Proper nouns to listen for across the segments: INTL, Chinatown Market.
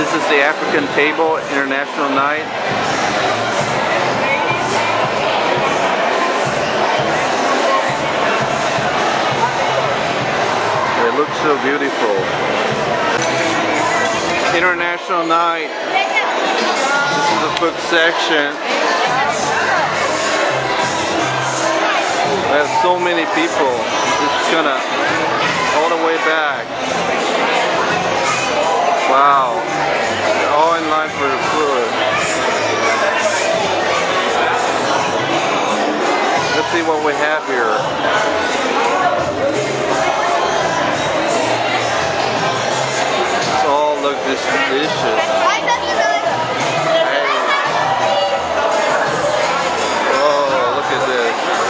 This is the African Table International Night. It looks so beautiful. International Night. This is the food section. There's so many people. I'm just gonna all the way back. Wow, they're all in line for the food. Let's see what we have here. This all look this delicious. Hey. Oh, look at this.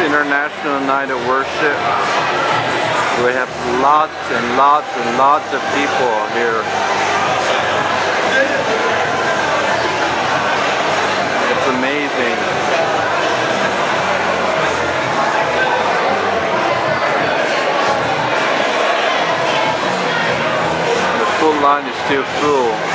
International Night of Worship. We have lots and lots and lots of people here. It's amazing. The food line is still full.